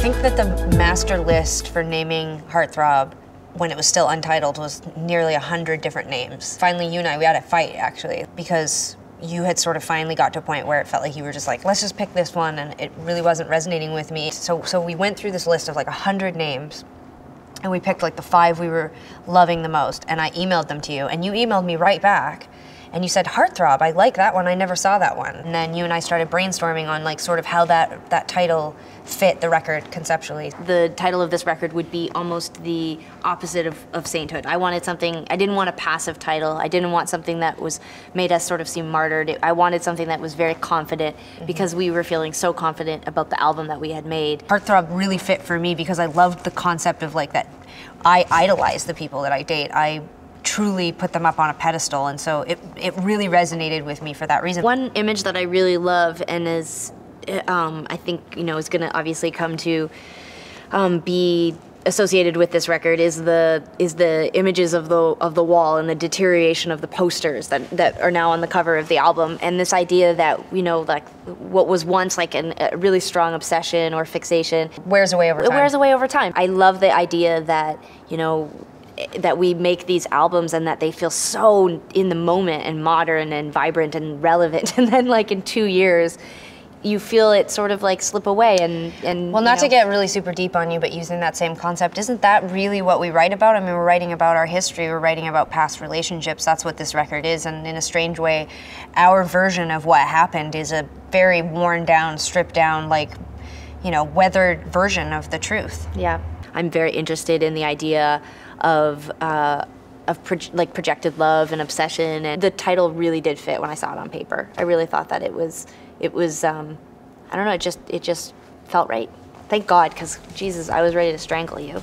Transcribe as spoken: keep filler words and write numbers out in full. think that the master list for naming Heartthrob when it was still untitled was nearly a hundred different names. Finally, you and I, we had a fight actually, because you had sort of finally got to a point where it felt like you were just like, let's just pick this one, and it really wasn't resonating with me. So, so we went through this list of like a hundred names, and we picked like the five we were loving the most, and I emailed them to you, and you emailed me right back, and you said, Heartthrob, I like that one, I never saw that one. And then you and I started brainstorming on like sort of how that, that title fit the record conceptually. The title of this record would be almost the opposite of, of Sainthood. I wanted something, I didn't want a passive title. I didn't want something that was made us sort of seem martyred. It, I wanted something that was very confident, mm-hmm. because we were feeling so confident about the album that we had made. Heartthrob really fit for me because I loved the concept of like that I idolize the people that I date. I truly put them up on a pedestal, and so it, it really resonated with me for that reason. One image that I really love and is, um, I think, you know, is gonna obviously come to um, be associated with this record is the is the images of the of the wall and the deterioration of the posters that that are now on the cover of the album, and this idea that, you know, like what was once like an, a really strong obsession or fixation wears away over time. It wears away over time. I love the idea that, you know, that we make these albums and that they feel so in the moment and modern and vibrant and relevant, and then like in two years you feel it sort of like slip away and, and well, not you know. To get really super deep on you, but using that same concept, isn't that really what we write about? I mean, we're writing about our history, we're writing about past relationships. That's what this record is, and in a strange way, our version of what happened is a very worn down, stripped down, like, you know, weathered version of the truth. Yeah. I'm very interested in the idea of, uh, of pro like projected love and obsession, and the title really did fit when I saw it on paper. I really thought that it was, it was, um, I don't know, it just, it just felt right. Thank God, because Jesus, I was ready to strangle you.